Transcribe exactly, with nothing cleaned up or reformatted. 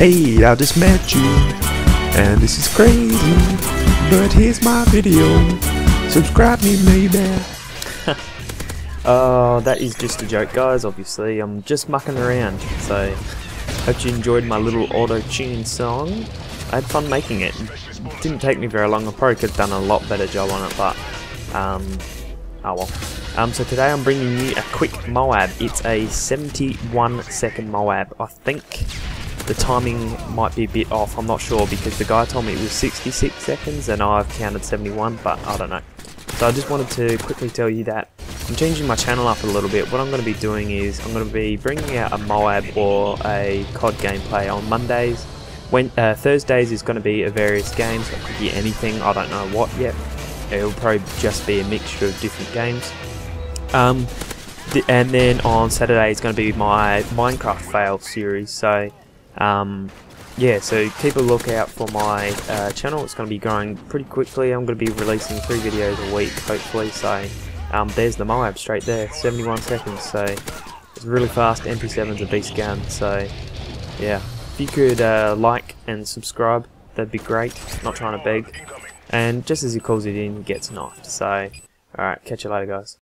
Hey, I just met you, and this is crazy, but here's my video. Subscribe me, maybe. uh, that is just a joke, guys. Obviously, I'm just mucking around. So, hope you enjoyed my little auto-tune song. I had fun making it. It didn't take me very long. I probably could have done a lot better job on it, but um, oh well. Um, so today I'm bringing you a quick Moab. It's a seventy-one second Moab. I think the timing might be a bit off, I'm not sure, because the guy told me it was sixty-six seconds and I've counted seventy-one, but I don't know. So I just wanted to quickly tell you that I'm changing my channel up a little bit. What I'm going to be doing is I'm going to be bringing out a Moab or a C O D gameplay on Mondays. When, uh, Thursdays is going to be a various games, so it could be anything, I don't know what yet. It'll probably just be a mixture of different games. Um, th and then on Saturday is going to be my Minecraft fail series, so um, yeah, so keep a lookout for my uh, channel. It's going to be growing pretty quickly. I'm going to be releasing three videos a week, hopefully. So um, there's the Moab straight there, seventy-one seconds, so it's really fast. M P seven's a beast gun, so yeah, if you could uh, like and subscribe, that'd be great. Not trying to beg, and just as he calls it in, he gets knifed. So alright, catch you later, guys.